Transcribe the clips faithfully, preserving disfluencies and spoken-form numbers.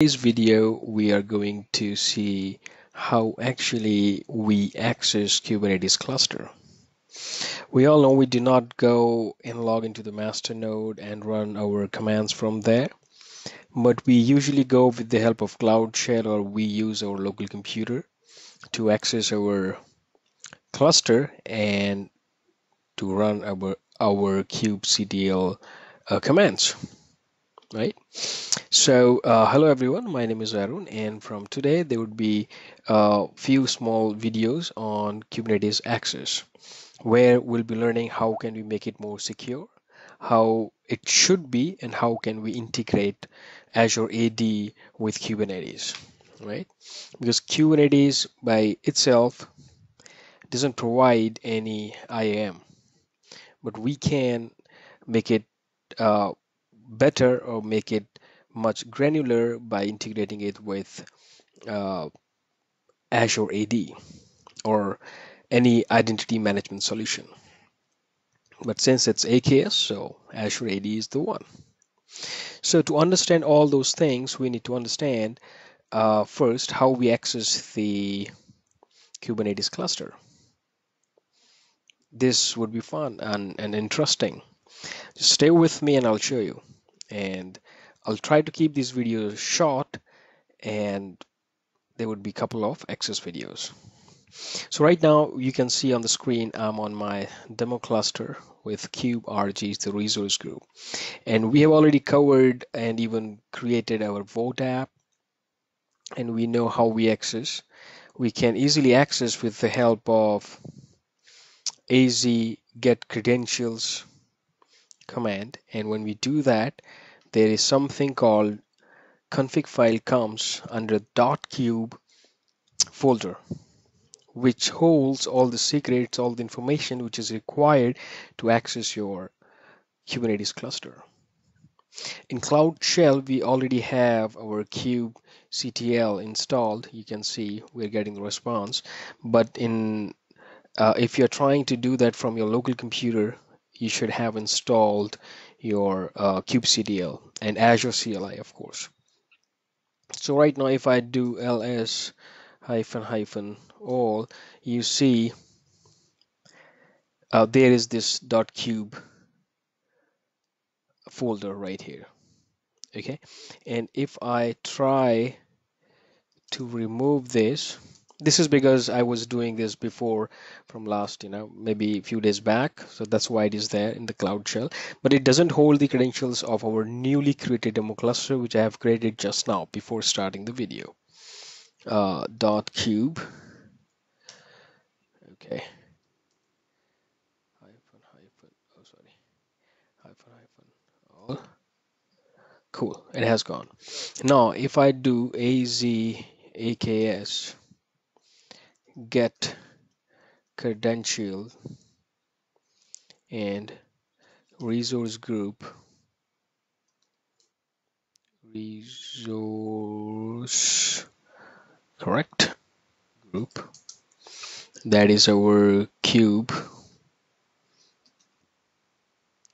In this video we are going to see how actually we access Kubernetes cluster. We all know we do not go and log into the master node and run our commands from there, but we usually go with the help of Cloud Shell, or we use our local computer to access our cluster and to run our our kubectl uh, commands, right? So uh, hello everyone, my name is Arun, and from today there would be a uh, few small videos on Kubernetes access, where we'll be learning how can we make it more secure, how it should be, and how can we integrate Azure A D with Kubernetes, right? Because Kubernetes by itself doesn't provide any I A M, but we can make it uh, better or make it much granular by integrating it with uh, Azure A D or any identity management solution. But since it's A K S, so Azure A D is the one. So to understand all those things, we need to understand uh, first how we access the Kubernetes cluster. This would be fun and, and interesting. Just stay with me and I'll show you, and I'll try to keep these videos short, and there would be a couple of access videos. So right now you can see on the screen I'm on my demo cluster with kube R G, the resource group, and we have already covered and even created our vote app, and we know how we access. We can easily access with the help of az get-credentials command, and when we do that, there is something called config file comes under .kube folder, which holds all the secrets, all the information which is required to access your Kubernetes cluster. In Cloud Shell, we already have our kubectl installed. You can see we're getting the response, but in uh, if you're trying to do that from your local computer, you should have installed your uh, kubectl and Azure C L I, of course. So right now if I do ls hyphen hyphen all, you see uh, there is this .kube folder right here, okay? And if I try to remove this, this is because I was doing this before from last, you know, maybe a few days back. So that's why it is there in the Cloud Shell, but it doesn't hold the credentials of our newly created demo cluster, which I have created just now before starting the video. Uh, dot kube. Okay. Hyphen, hyphen, oh, sorry. Hyphen, hyphen, all. Cool. It has gone. Now, if I do az aks get credential and resource group resource correct group, that is our kube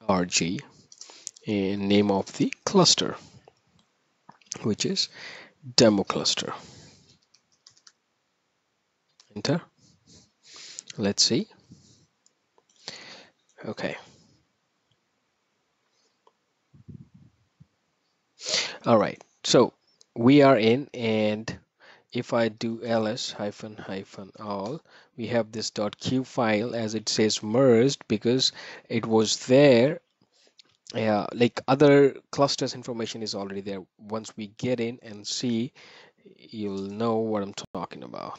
R G, and name of the cluster, which is demo cluster. Enter. Let's see. Okay. All right. So we are in, and if I do ls hyphen hyphen all, we have this .kube file, as it says merged because it was there. Yeah, like other clusters information is already there. Once we get in and see, you'll know what I'm talking about.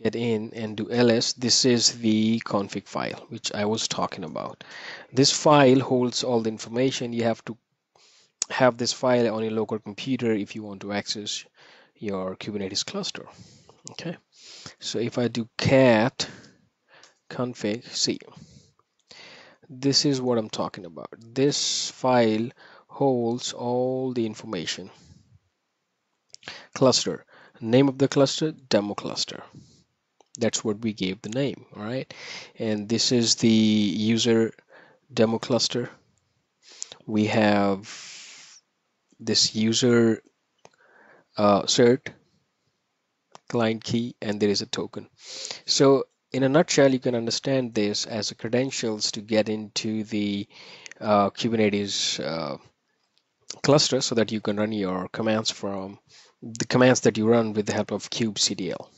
Get in and do ls. This is the config file which I was talking about. This file holds all the information. You have to have this file on your local computer if you want to access your Kubernetes cluster. Okay, so if I do cat config, see, this is what I'm talking about. This file holds all the information. Cluster, name of the cluster, demo cluster. That's what we gave the name, all right? And this is the user demo cluster. We have this user uh, cert, client key, and there is a token. So in a nutshell, you can understand this as a credentials to get into the uh, Kubernetes uh, cluster so that you can run your commands from the commands that you run with the help of kubectl.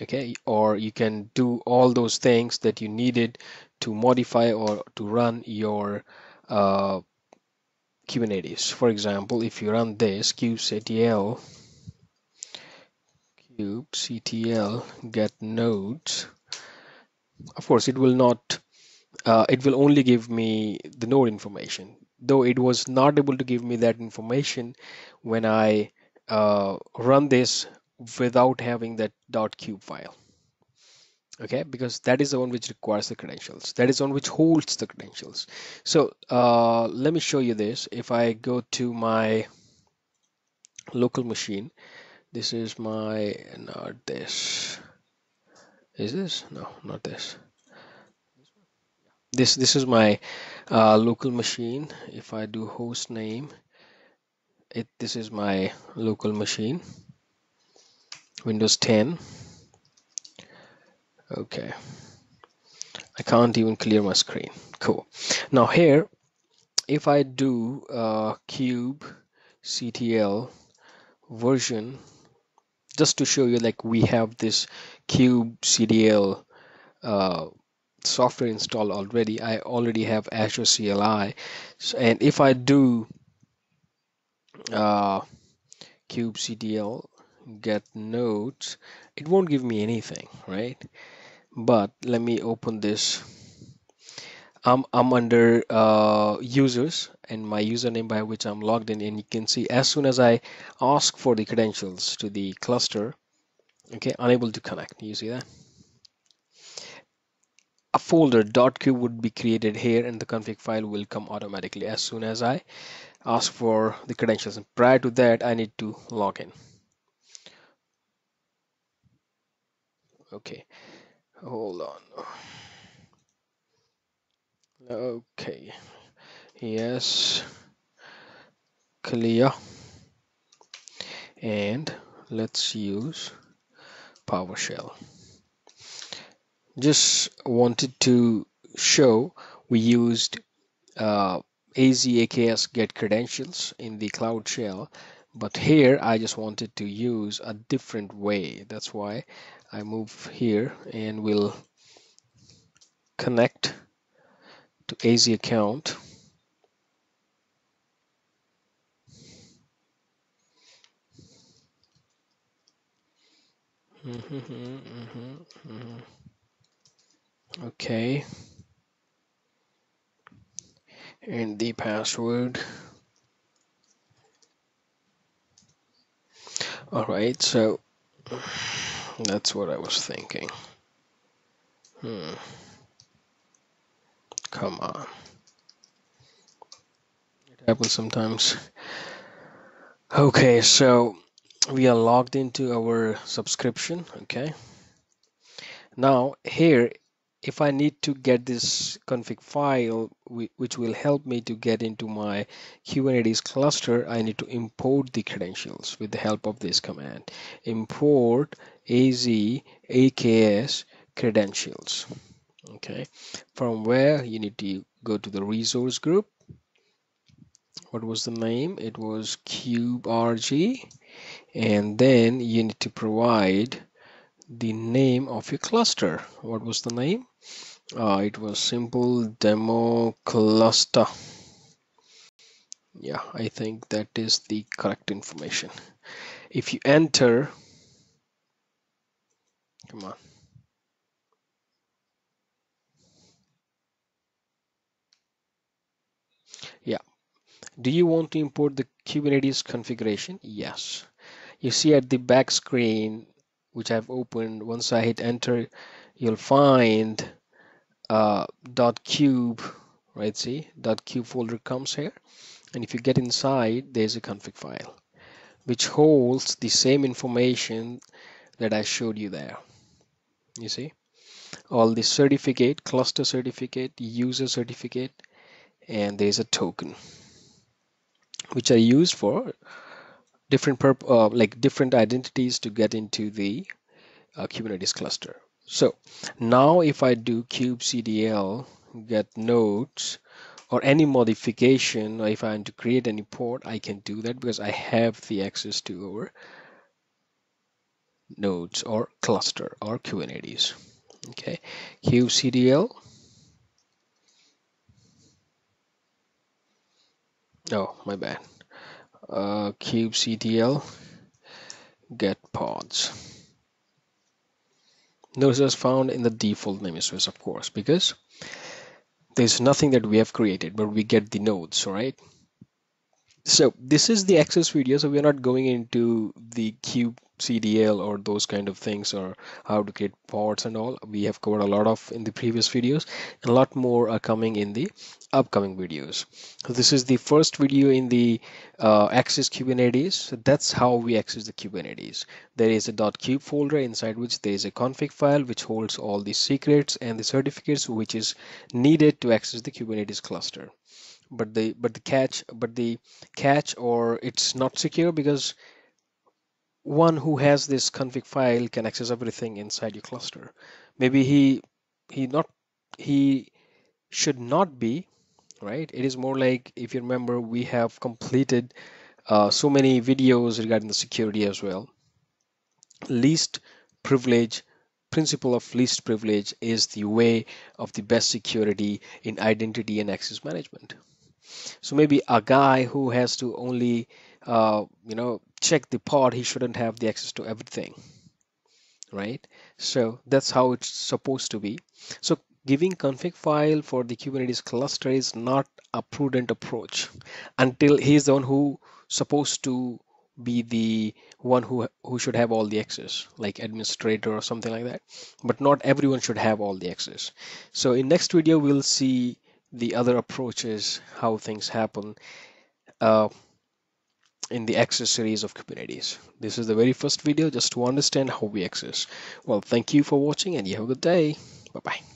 Okay, or you can do all those things that you needed to modify or to run your uh, Kubernetes. For example, if you run this kubectl kubectl get nodes, of course it will not uh, it will only give me the node information, though it was not able to give me that information when I uh, run this without having that .kube file, okay, because that is the one which requires the credentials, that is the one which holds the credentials. So uh, let me show you this. If I go to my local machine, this is my, not this, is this, no, not this, this this is my uh, local machine. If I do host name, it this is my local machine, Windows ten. Okay, I can't even clear my screen. Cool. Now here, if I do uh, kubectl version, just to show you, like, we have this kubectl uh, software installed already. I already have Azure C L I, so, and if I do uh, kubectl get nodes, it won't give me anything, right? But let me open this. I'm, I'm under uh, users and my username by which I'm logged in, and you can see as soon as I ask for the credentials to the cluster, okay, unable to connect, you see that? A folder .kube would be created here and the config file will come automatically as soon as I ask for the credentials, and prior to that I need to log in. Okay, hold on. Okay, yes, clear, and let's use PowerShell. Just wanted to show we used uh, az aks get-credentials in the Cloud Shell, but here I just wanted to use a different way. That's why I move here and we'll connect to az account. Mm-hmm, mm-hmm, mm-hmm. Okay, and the password. All right, so that's what I was thinking. Hmm. Come on. It happens sometimes. Okay, so we are logged into our subscription. Okay. Now here, if I need to get this config file, which will help me to get into my Kubernetes cluster, I need to import the credentials with the help of this command. Import az aks credentials. Okay, from where you need to go to the resource group. What was the name? It was kube rg, and then you need to provide the name of your cluster. What was the name? Uh, it was simple demo cluster. Yeah, I think that is the correct information. If you enter, come on. Yeah. Do you want to import the Kubernetes configuration? Yes. You see at the back screen, which I've opened, once I hit enter, you'll find uh, .kube, right? See, .kube folder comes here, and if you get inside, there's a config file which holds the same information that I showed you there. You see, all the certificate, cluster certificate, user certificate, and there's a token. which are used for different purp uh, like different identities to get into the uh, Kubernetes cluster. So now if I do kubectl get nodes or any modification, or if I want to create any port, I can do that because I have the access to our nodes or cluster or Kubernetes. Okay, kubectl. Oh, my bad. Uh, kubectl get pods. Notice it's found in the default namespace, of course, because there's nothing that we have created, but we get the nodes, right? So this is the access video, so we're not going into the kubectl or those kind of things or how to create pods and all. We have covered a lot of in the previous videos, and a lot more are coming in the upcoming videos. So this is the first video in the uh, access Kubernetes. So that's how we access the Kubernetes. There is a .kube folder inside which there is a config file which holds all the secrets and the certificates which is needed to access the Kubernetes cluster. But the but the catch but the catch or it's not secure because one who has this config file can access everything inside your cluster. Maybe he he not he should not be, right? It is more like, if you remember, we have completed uh, so many videos regarding the security as well. Least privilege, principle of least privilege is the way of the best security in identity and access management. So maybe a guy who has to only, uh, you know, check the pod, he shouldn't have the access to everything, right? So that's how it's supposed to be. So giving config file for the Kubernetes cluster is not a prudent approach until he's the one who supposed to be the one who who should have all the access, like administrator or something like that. But not everyone should have all the access. So in next video, we'll see the other approaches, how things happen uh, in the access series of Kubernetes. This is the very first video just to understand how we access. Well, thank you for watching and you have a good day. Bye-bye.